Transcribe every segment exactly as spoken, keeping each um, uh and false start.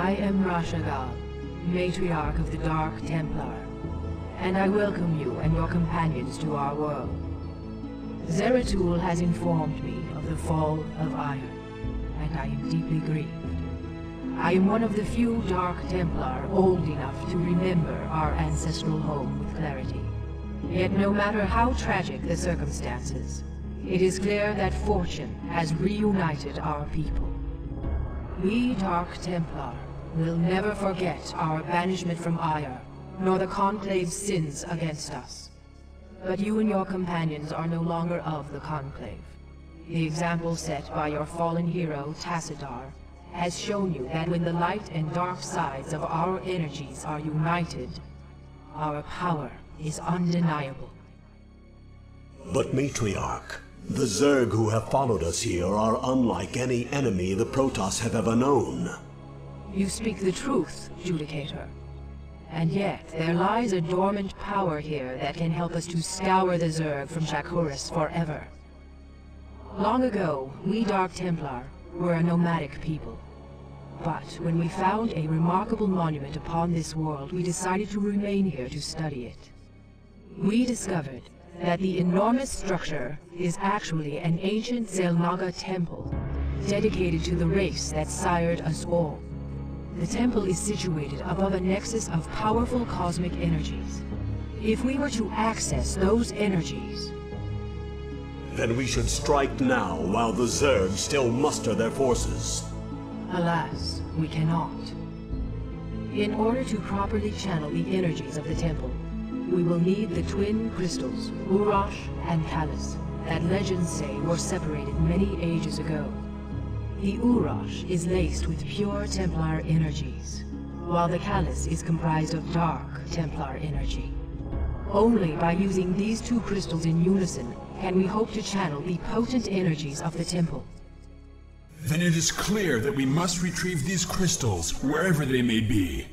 I am Raszagal, Matriarch of the Dark Templar, and I welcome you and your companions to our world. Zeratul has informed me of the fall of Aiur, and I am deeply grieved. I am one of the few Dark Templar old enough to remember our ancestral home with clarity. Yet no matter how tragic the circumstances, it is clear that fortune has reunited our people. We Dark Templar will never forget our banishment from Aiur, nor the Conclave's sins against us. But you and your companions are no longer of the Conclave. The example set by your fallen hero, Tassadar, has shown you that when the light and dark sides of our energies are united, our power is undeniable. But Matriarch, the Zerg who have followed us here are unlike any enemy the Protoss have ever known. You speak the truth, Judicator. And yet, there lies a dormant power here that can help us to scour the Zerg from Shakuras forever. Long ago, we Dark Templar were a nomadic people. But when we found a remarkable monument upon this world, we decided to remain here to study it. We discovered that the enormous structure is actually an ancient Zelnaga temple, dedicated to the race that sired us all. The temple is situated above a nexus of powerful cosmic energies. If we were to access those energies... Then we should strike now while the Zerg still muster their forces. Alas, we cannot. In order to properly channel the energies of the temple, we will need the twin crystals, Uraj and Khalis, that legends say were separated many ages ago. The Uraj is laced with pure Templar energies, while the Khalis is comprised of dark Templar energy. Only by using these two crystals in unison can we hope to channel the potent energies of the temple. Then it is clear that we must retrieve these crystals, wherever they may be.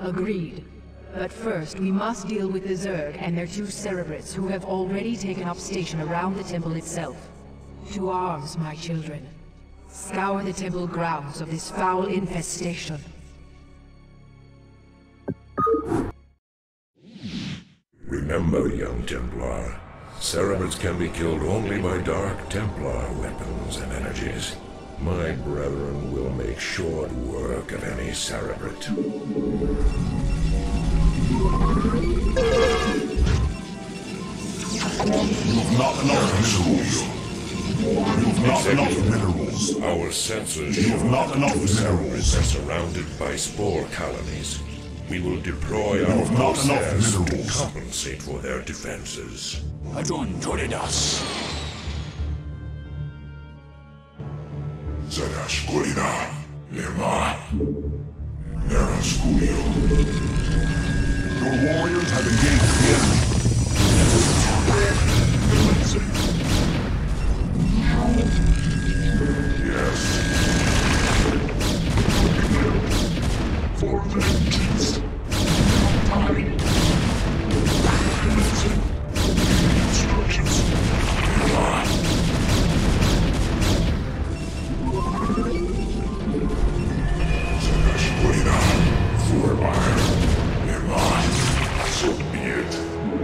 Agreed. But first, we must deal with the Zerg and their two Cerebrates who have already taken up station around the temple itself. To arms, my children. Scour the temple grounds of this foul infestation. Remember, young Templar, Cerebrates can be killed only by Dark Templar weapons and energies. My brethren will make short work of any Cerebrate. You've not enough minerals. You've not enough minerals. Our sensors. You've not enough minerals. Are surrounded by spore colonies. We will deploy our process to compensate for their defenses. Adon Toridas. Zerash Gurida. Nirma. Neraskulio. Your warriors have engaged the enemy. Yes. For vengeance. Time. Instructions. Come on. For iron. So be it.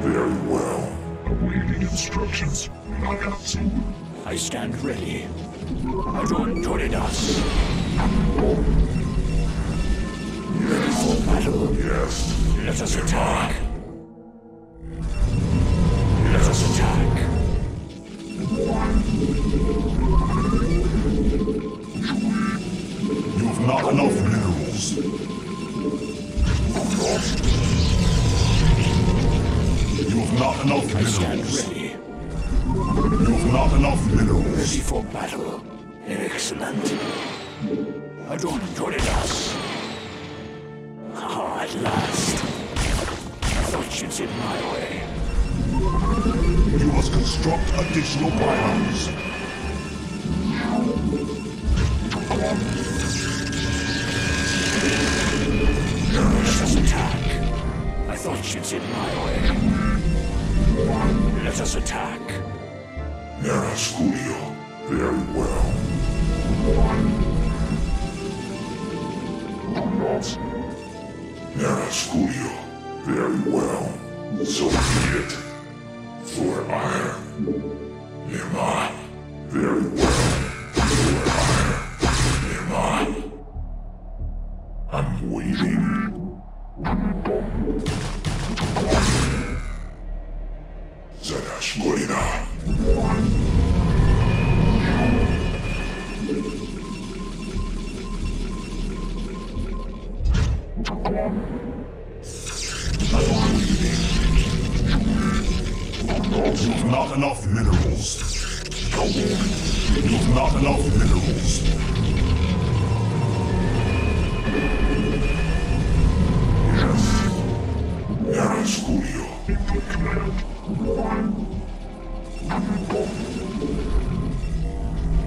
Very well. Awaiting instructions. Nakatsu. I stand ready. Adon Toridas. Yes. For battle. Yes. Let us attack. Let us attack. You've not enough minerals. You've not enough minerals. I stand ready. You've not enough minerals. Ready for battle. Excellent. Adon Toridas. Ah, at last. Fortune's in my way. You must construct additional pylons. Let us attack. I thought she's in my way. Let us attack. Nerasculio. Very well. worlds. Narasculia, very well. So be it. For iron. Neman, very well. For iron. Neman. I'm waiting. Zanashkurina. You've not enough minerals. You've not enough minerals. Yes. Erasculio.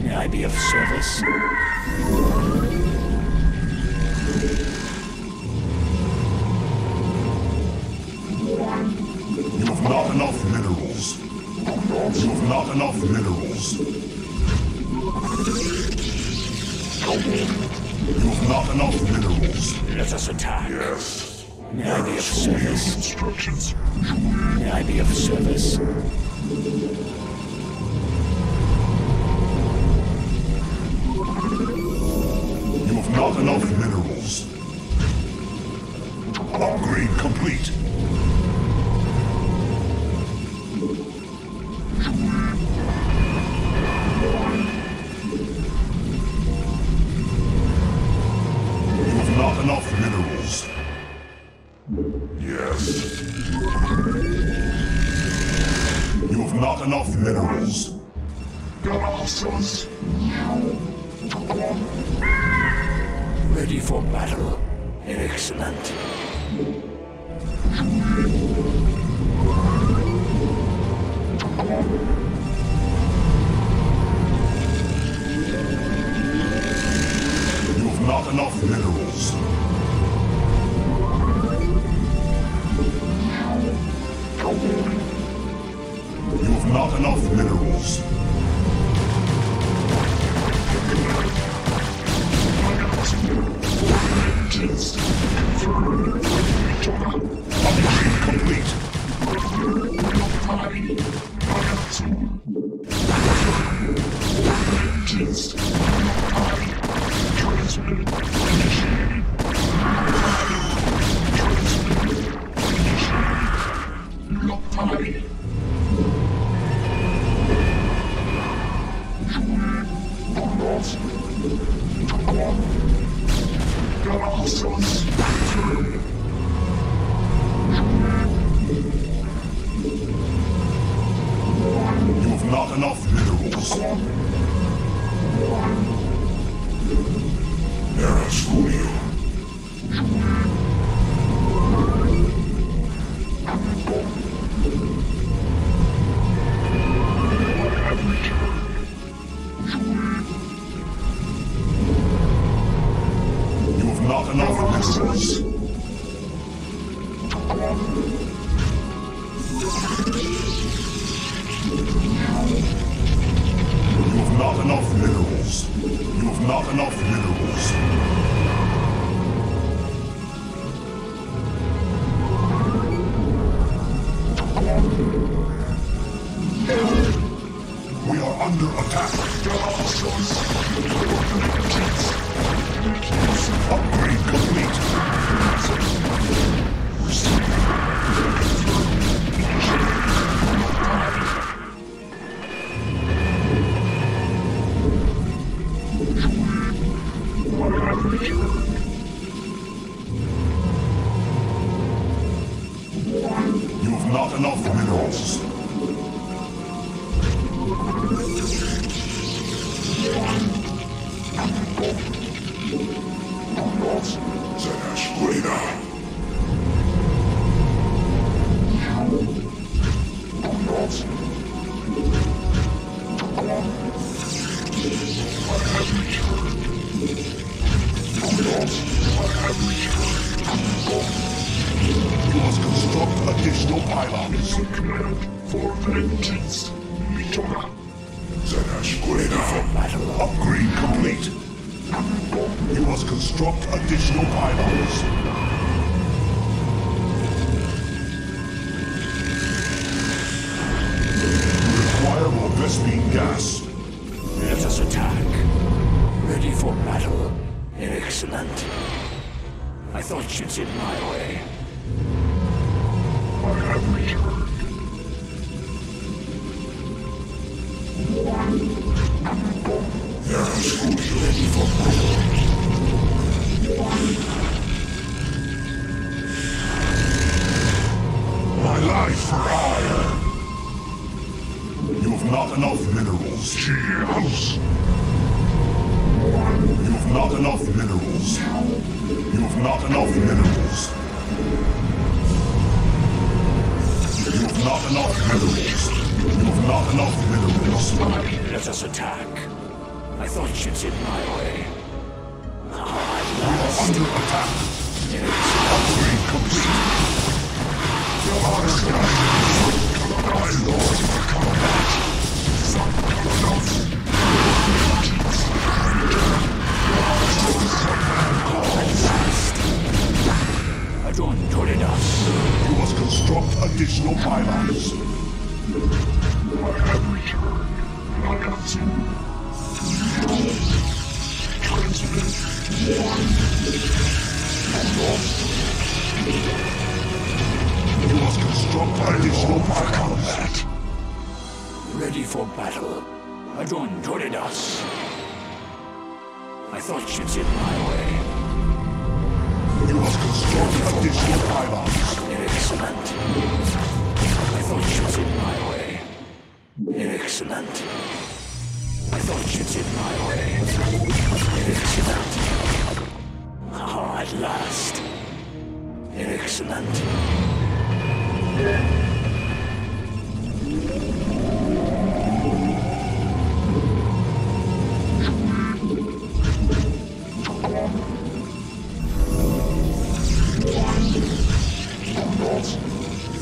May I be of service? You have not enough minerals. You have not enough minerals. You have not enough minerals. Let us attack. Yes. May I be of service? Instructions. May I be of service? You have not enough minerals. Upgrade complete. You have not enough minerals. Yes. You have not enough minerals. Ready for battle. Excellent. You have not enough minerals. You have not enough minerals. Upgrade complete. Party. You have not enough minerals. Narasculia. Not enough minerals. You have not enough minerals. You have not enough minerals. We are under attack. Upgrade complete. You have not enough minerals. Zanashkurina. I have returned. I have returned. You must construct additional pylons. The command for vengeance. Mitora. Zanashkurina. Upgrade complete. You must construct additional pylons. You require more Vespine gas. Let us attack. Ready for battle. Excellent. I thought you'd sit my way. I have returned. There are schools ready for battle. My life for hire. You have not enough minerals. Cheers. You have not enough minerals. You have not enough minerals. You have not enough minerals. You have not enough minerals. Let us attack. I thought you'd sit my way. We are under attack. Upgrade complete. Your honor guide. My lord for combat. I don't do it enough. You must construct additional pylons. I have returned. I have seen. You must construct additional for combat. Ready for battle. Adon Toridas. I thought she'd sit my way. You must construct additional pylons. Excellent. I thought she'd sit my way. Excellent. I thought you'd sit my way. Excellent. Oh, at last. Excellent.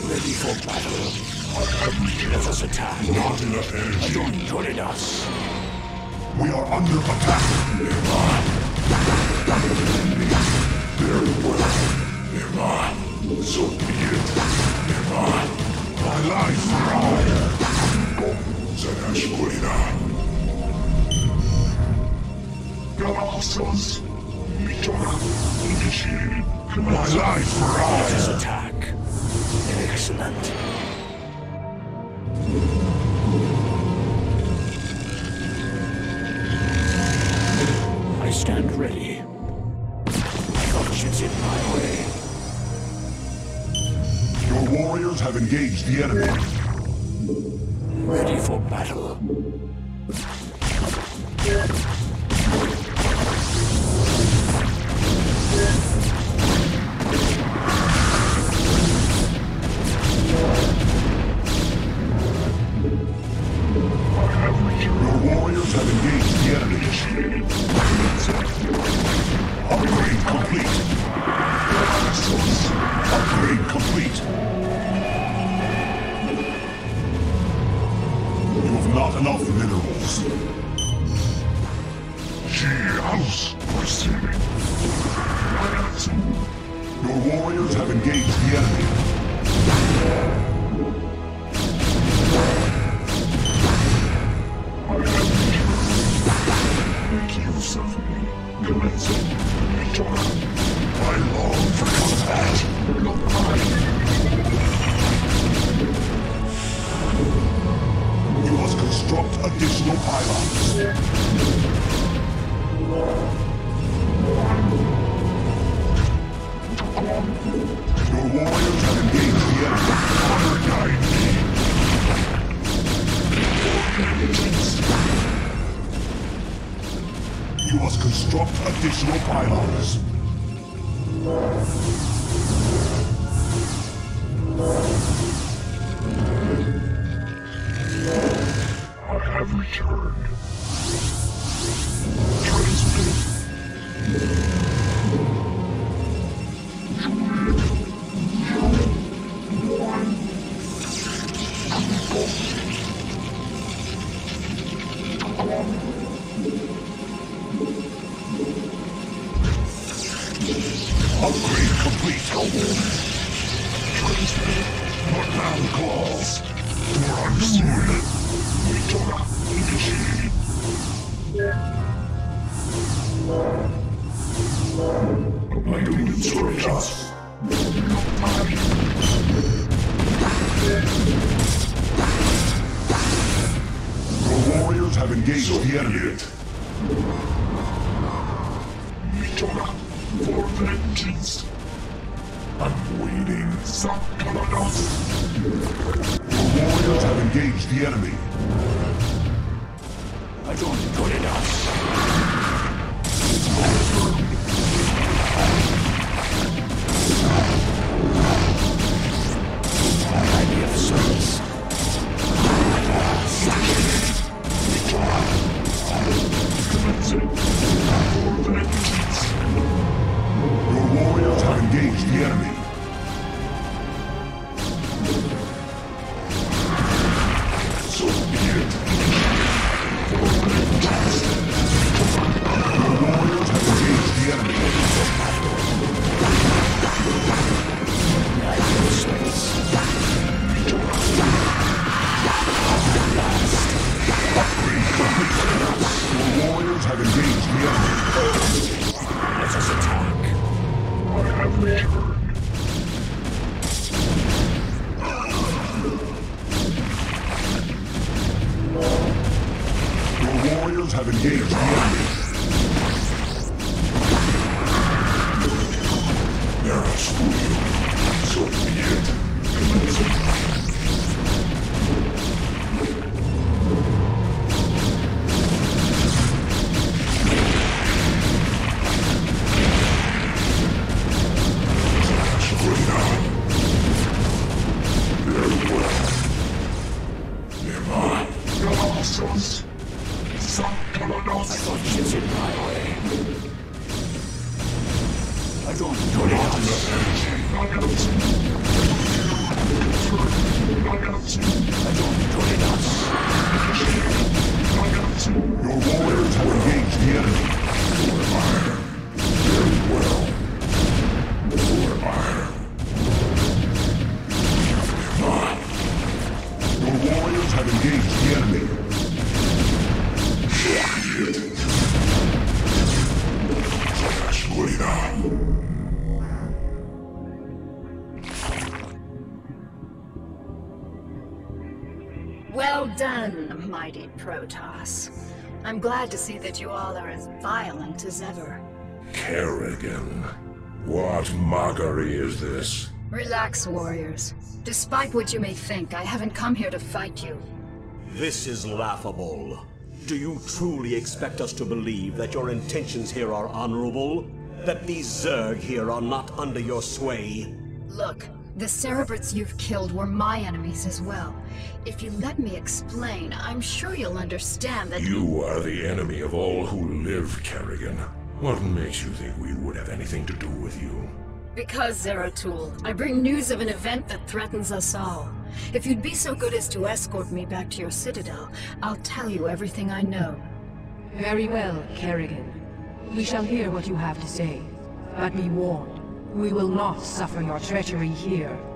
Ready for battle. Let us attack. Not enough energy. Don't put it us. We are under attack. Nearby. Very well. Nearby. So be it. Nearby. My life for hire. Zanashkurina. Galapsos. Mitora. Initiated. My life for hire. Let us attack. Excellent. I stand ready. I thought she's in my way. Your warriors have engaged the enemy. Ready for battle. I have returned. Your warriors have engaged the enemy. Initiated. Upgrade complete. Upgrade complete. You have not enough minerals. House receiving. Your warriors have engaged the enemy. Make use of me. Commencing. I long for combat. Not mine. You must construct additional pylons. Your warriors have engaged the enemy. Honor guide me. You must construct additional pylons. I have returned. Transmit. Protoss. I'm glad to see that you all are as violent as ever. Kerrigan, what mockery is this? Relax, warriors. Despite what you may think, I haven't come here to fight you. This is laughable. Do you truly expect us to believe that your intentions here are honorable? That these Zerg here are not under your sway? Look, the Cerebrates you've killed were my enemies as well. If you let me explain, I'm sure you'll understand that— You are the enemy of all who live, Kerrigan. What makes you think we would have anything to do with you? Because, Zeratul, I bring news of an event that threatens us all. If you'd be so good as to escort me back to your citadel, I'll tell you everything I know. Very well, Kerrigan. We shall hear what you have to say. But be warned. We will not suffer your treachery here.